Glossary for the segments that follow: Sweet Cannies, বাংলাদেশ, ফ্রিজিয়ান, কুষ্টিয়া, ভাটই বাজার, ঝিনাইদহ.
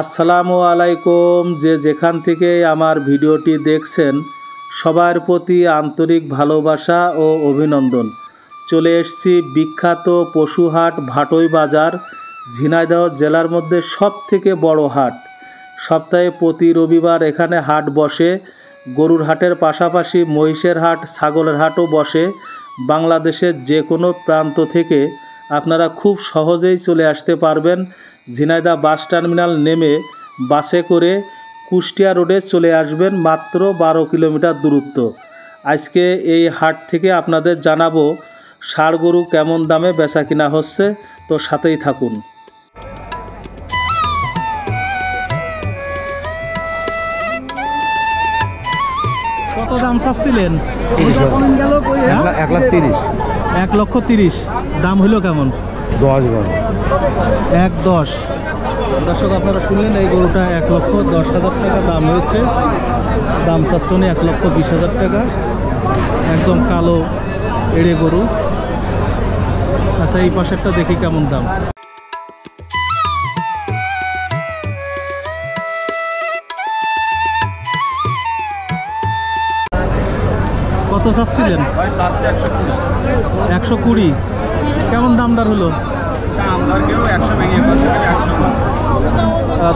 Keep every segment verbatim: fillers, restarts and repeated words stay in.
আসসালামু আলাইকুম। যে যেখান থেকে আমার ভিডিওটি দেখছেন সবার প্রতি আন্তরিক ভালোবাসা ও অভিনন্দন। চলে এসেছি বিখ্যাত পশুহাট ভাটই বাজার, ঝিনাইদহ জেলার মধ্যে সব থেকে বড় হাট। সপ্তাহে প্রতি রবিবার এখানে হাট বসে। গরুর হাটের পাশাপাশি মহিষের হাট, ছাগলের হাটও বসে। বাংলাদেশের যে কোনো প্রান্ত থেকে আপনারা খুব সহজেই চলে আসতে পারবেন। ঝিনাইদহ বাস টার্মিনাল নেমে বাসে করে কুষ্টিয়া রোডে চলে আসবেন, মাত্র বারো কিলোমিটার দূরত্ব। আজকে এই হাট থেকে আপনাদের জানাবো ষাঁড় গরু কেমন দামে বেচা কিনা হচ্ছে, তো সাথেই থাকুন। কত দাম চাচ্ছিলেন? এক লক্ষ তিরিশ। দাম হইল কেমন? দশ বারো। এক দশ। দর্শক আপনারা শুনলেন, এই গরুটা এক লক্ষ দশ হাজার টাকা দাম হয়েছে। দাম চাচ্ছেন এক লক্ষ বিশ হাজার টাকা। একদম কালো এড়ে গরু। আচ্ছা, এই পাশেরটা দেখি কেমন দাম। কত চাচ্ছিলেন? একশো কুড়ি। কেমন দামদার হলো?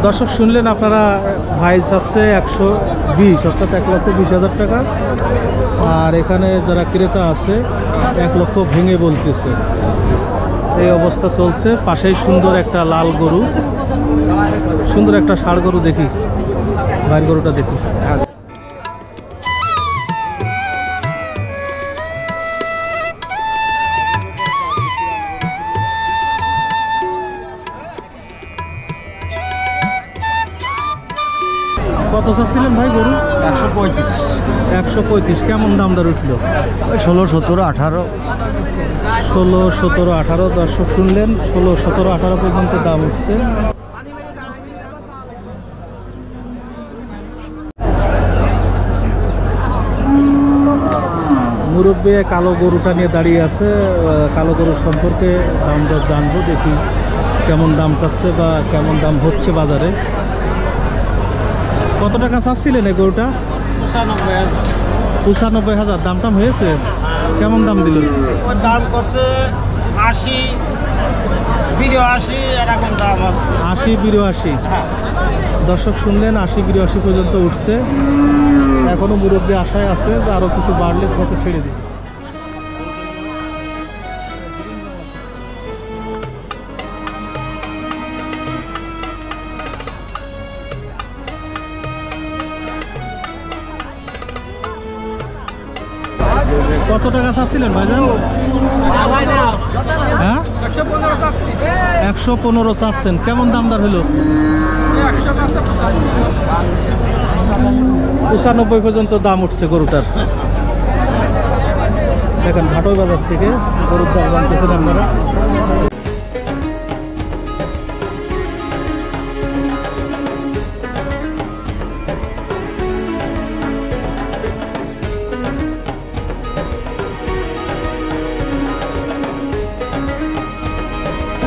দর্শক শুনলেন আপনারা, ভাই চাচ্ছে একশো বিশ, অর্থাৎ এক লক্ষ বিশ হাজার টাকা। আর এখানে যারা ক্রেতা আছে এক লক্ষ ভেঙে বলতেছে। এই অবস্থা চলছে। পাশেই সুন্দর একটা লাল গরু, সুন্দর একটা ষাঁড় গরু। দেখি ভাইয়ের গরুটা দেখি। কত চাচ্ছিলেন ভাই গরু? একশো পঁয়ত্রিশ। একশো পঁয়ত্রিশ। কেমন দাম দর উঠল? ষোলো সতেরো আঠারো। ষোলো সতেরো আঠারো। দর্শক শুনলেন ষোলো সতেরো আঠারো পর্যন্ত দাম উঠছে। মুরব্বী কালো গরুটা নিয়ে দাঁড়িয়ে আছে। কালো গরু সম্পর্কে দাম দর জানবো, দেখি কেমন দাম চাচ্ছে বা কেমন দাম হচ্ছে বাজারে। কত টাকা চাচ্ছিলেন এই গরুটা? পঁচানব্বই হাজার। দাম টাম হয়েছে? কেমন দাম দিল? দাম করছে আশি বিরাশি, এরকম দাম আছে। আশি বিরাশি। দর্শক শুনলেন আশি বিরাশি পর্যন্ত উঠছে। এখনো মুরব্বী আশায় আছে যে আরও কিছু বাড়লে সাথে ছেড়ে দিই। কত টাকা চাচ্ছিলেন ভাইজান? হ্যাঁ, একশো পনেরো চাচ্ছেন। কেমন দামদার হলো? পঁচানব্বই পর্যন্ত দাম উঠছে গরুটার। দেখেন ভাটই বাজার থেকে গরুর দাম জানতেছেন আপনারা।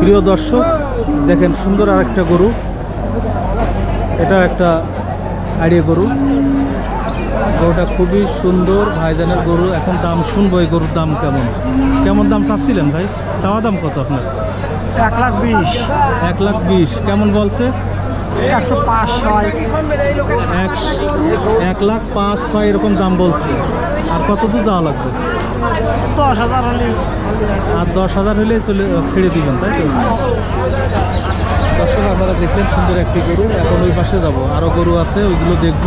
প্রিয় দর্শক দেখেন, সুন্দর আর একটা গরু। এটা একটা আড়িয়া গরু। গরুটা খুবই সুন্দর ভাইজানের গরু। এখন দাম শুনবো এই গরুর দাম কেমন। কেমন দাম চাচ্ছিলেন ভাই? চাওয়া দাম কত আপনার? এক লাখ বিশ। এক লাখ বিশ। কেমন বলছে? একশো পাঁচ ছয়। এক লাখ পাঁচ ছয় এরকম দাম বলছে। আর কত দূর যাওয়া লাগবে? দশ হাজার হলে। আর দশ হাজার হলে চলে ছেড়ে দিবেন, তাই তো? দর্শক আপনারা দেখলেন সুন্দর একটি গরু। এখন ওই পাশে যাব, আরও গরু আছে, ওইগুলো দেখব।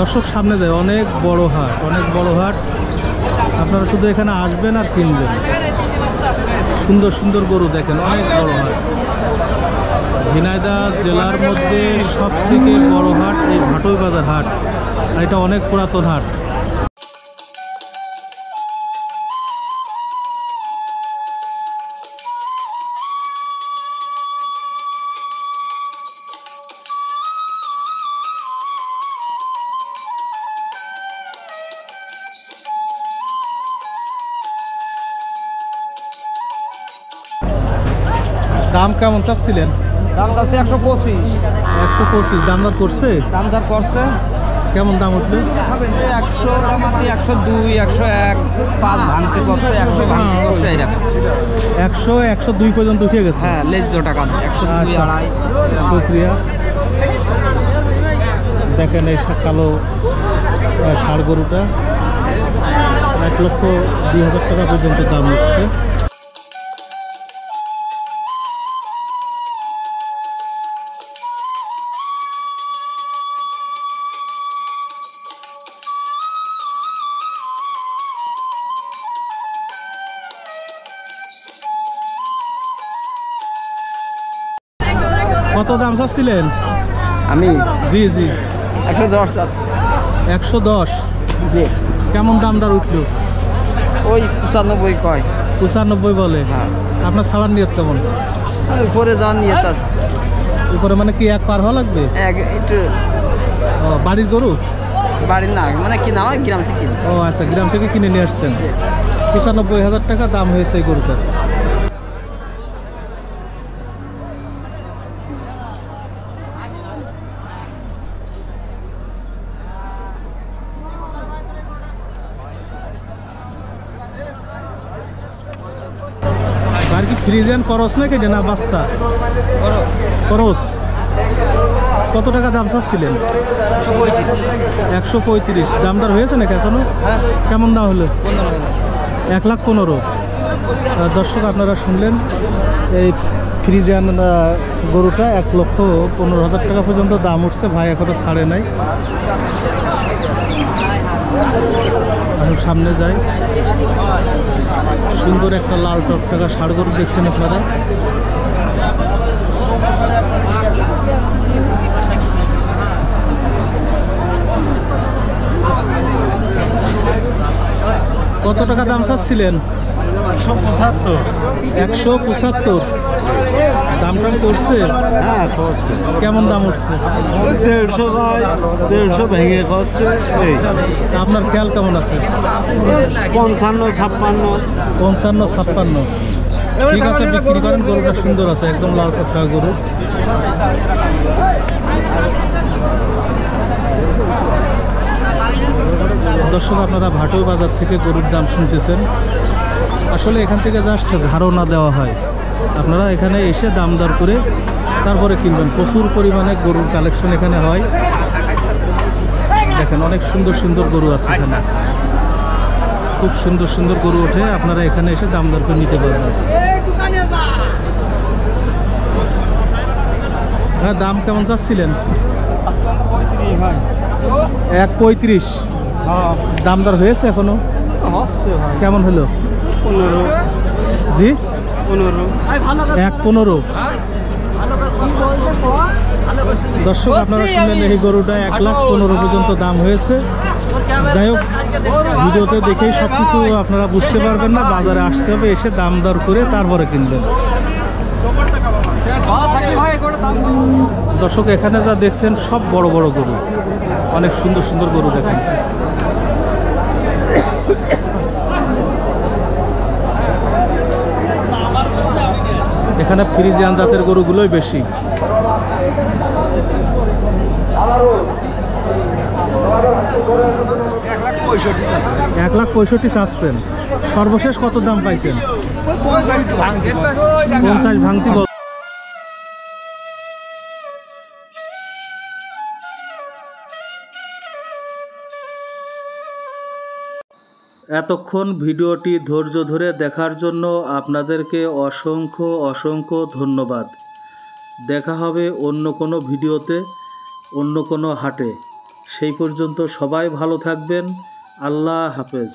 দর্শক সামনে যায় অনেক বড় হাট, অনেক বড় হাট, আপনারা শুধু এখানে আসবেন আর কিনবেন। সুন্দর সুন্দর গরু দেখেন, অনেক বড় হাট। ঝিনাইদহ জেলার মধ্যে সব থেকে বড় হাট এই ভাটই বাজার হাট, আর এটা অনেক পুরাতন হাট। দাম কেমন চাচ্ছিলেন? দাম চাচ্ছে একশো পঁচিশ। একশো পঁচিশ দাম দর করছে? দাম দর করছে। কেমন দাম উঠবে? একশো একশো দুই একশো এক পাঁচ ভাঙতে করছে, একশো ভাঙতে করছে, একশো একশো দুই পর্যন্ত উঠে গেছে। হ্যাঁ, লেজ্জো টাকা একশো দুই আড়াই। শুক্রিয়া। দেখেন এই কালো ষাড় গরুটা এক লক্ষ দুই হাজার টাকা পর্যন্ত দাম উঠছে। কত দাম চাচ্ছিলেন? আমি জি জি একশো দশ চাচ্ছি। একশো দশ? জি। কেমন দাম দর উঠল? ওই পঁচানব্বই কয়। পঁচানব্বই বলে? হ্যাঁ। আপনার ছাড়ার নিয়ত কেমন? উপরে যাওয়ার নিয়ত আছে। উপরে মানে কি এক পার হওয়া লাগবে? এক একটু। ও বাড়ির গরু? বাড়ির না, মানে কিনা হয় গ্রাম থেকে। ও আচ্ছা, গ্রাম থেকে কিনে নিয়ে আসছেন। পঁচানব্বই হাজার টাকা দাম হয়েছে এই গরুটার। আর কি ফ্রিজেন খরচ নাকি না বাচ্চা খরচ? কত টাকা দাম চাচ্ছিলেন? একশো পঁয়ত্রিশ। দামদার হয়েছে নাকি এখনো? কেমন দাম হলো? এক লাখ পনেরো। দর্শক আপনারা শুনলেন, এই ফ্রিজেন গরুটা এক লক্ষ পনেরো হাজার টাকা পর্যন্ত দাম উঠছে, ভাই এখনো ছাড়ে নাই। আমি সামনে যাই। সুন্দর একটা লাল টকটকা ষাড় গরু দেখছেন আপনারা। কত টাকা দাম চাচ্ছিলেন? একশো পঁচাত্তর। একশো পঁচাত্তর দাম টাম করছে? হ্যাঁ করছে। কেমন দাম উঠছে? দেড়শো যায়, দেড়শো ভেঙে করছে। এই আপনার খেয়াল কেমন আছে? পঞ্চান্ন ছাপ্পান্ন। পঞ্চান্ন ছাপ্পান্ন ঠিক আছে, বিক্রি করেন। গরুটা সুন্দর আছে, একদম লাল কাঁচা গরু। দর্শক আপনারা ভাটই বাজার থেকে গরুর দাম শুনতেছেন। আসলে এখান থেকে জাস্ট ধারণা দেওয়া হয়, আপনারা এখানে এসে দাম দর করে তারপরে কিনবেন। প্রচুর পরিমাণে গরুর কালেকশন এখানে হয়। দেখেন অনেক সুন্দর সুন্দর গরু আছে এখানে, খুব সুন্দর সুন্দর গরু ওঠে, আপনারা এখানে এসে দাম দর করে নিতে পারবেন। হ্যাঁ, দাম কেমন চাচ্ছিলেন? এক পঁয়ত্রিশ। দাম দর হয়েছে এখনো? কেমন হলো? পনেরো। জি পনেরো। এক পনেরো। দর্শক আপনারা শুনলেন, এই গরুটা এক লাখ পনেরো পর্যন্ত দাম হয়েছে। যাই হোক, ভিডিওতে দেখেই সব কিছু আপনারা বুঝতে পারবেন না, বাজারে আসতে হবে, এসে দাম দর করে তারপরে কিনবেন। দর্শক এখানে যা দেখছেন সব বড় বড় গরু, অনেক সুন্দর সুন্দর গরু দেখেন। এখানে ফ্রিজিয়ান জাতের গরুগুলোই বেশি। এক লাখ পঁয়ষট্টি চাচ্ছেন। সর্বশেষ কত দাম পাইছেন? পঞ্চাশ ভাঙতি। এতক্ষণ ভিডিওটি ধৈর্য ধরে দেখার জন্য আপনাদেরকে অসংখ্য অসংখ্য ধন্যবাদ। দেখা হবে অন্য কোনো ভিডিওতে, অন্য কোনো হাটে। সেই পর্যন্ত সবাই ভালো থাকবেন। আল্লাহ হাফেজ।